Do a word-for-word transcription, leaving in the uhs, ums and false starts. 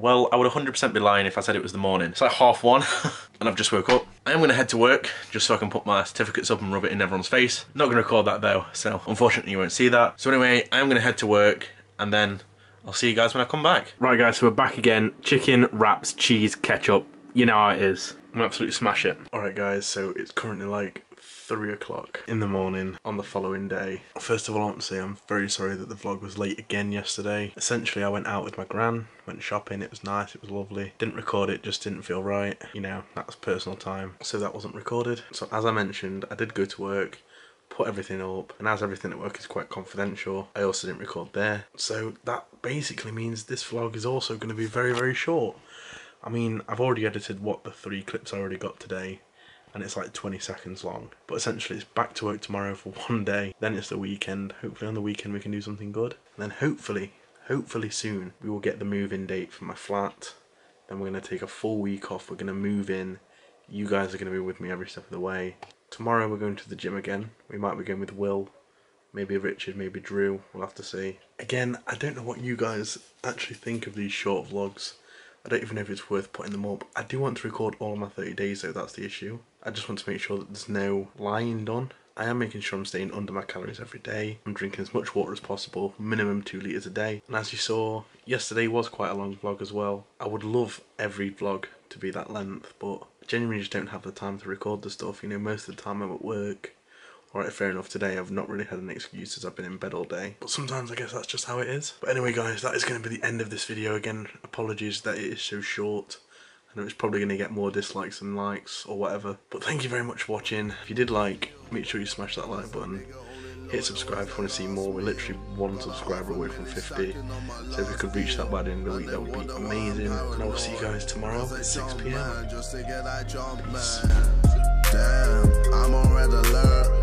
Well, I would one hundred percent be lying if I said it was the morning. It's like half one and I've just woke up. I am going to head to work just so I can put my certificates up and rub it in everyone's face. Not going to record that though, so unfortunately you won't see that. So anyway, I'm going to head to work and then I'll see you guys when I come back. Right guys, so we're back again. Chicken, wraps, cheese, ketchup. You know how it is. I'm gonna absolutely smash it. Alright guys, so it's currently like three o'clock in the morning on the following day. First of all, I want to say I'm very sorry that the vlog was late again yesterday. Essentially, I went out with my gran, went shopping, it was nice, it was lovely. Didn't record it, just didn't feel right. You know, that's personal time. So that wasn't recorded. So as I mentioned, I did go to work, put everything up, and as everything at work is quite confidential, I also didn't record there. So that basically means this vlog is also going to be very, very short. I mean, I've already edited what the three clips I already got today, and it's like twenty seconds long. But essentially it's back to work tomorrow for one day, then it's the weekend. Hopefully on the weekend we can do something good. And then hopefully, hopefully soon, we will get the move-in date for my flat. Then we're going to take a full week off, we're going to move in. You guys are going to be with me every step of the way. Tomorrow we're going to the gym again. We might be going with Will, maybe Richard, maybe Drew, we'll have to see. Again, I don't know what you guys actually think of these short vlogs. I don't even know if it's worth putting them up. I do want to record all of my thirty days though, that's the issue. I just want to make sure that there's no lying done. I am making sure I'm staying under my calories every day. I'm drinking as much water as possible, minimum two litres a day. And as you saw, yesterday was quite a long vlog as well. I would love every vlog to be that length, but I genuinely just don't have the time to record the stuff. You know, most of the time I'm at work. Alright, fair enough, today I've not really had an excuse as I've been in bed all day. But sometimes I guess that's just how it is. But anyway guys, that is going to be the end of this video again. Apologies that it is so short. I know it's probably going to get more dislikes than likes or whatever. But thank you very much for watching. If you did like, make sure you smash that like button. Hit subscribe if you want to see more. We're literally one subscriber away from fifty. So if we could reach that by the end of the week, that would be amazing. And I will see you guys tomorrow at six p m Peace. Damn, I'm on red alert.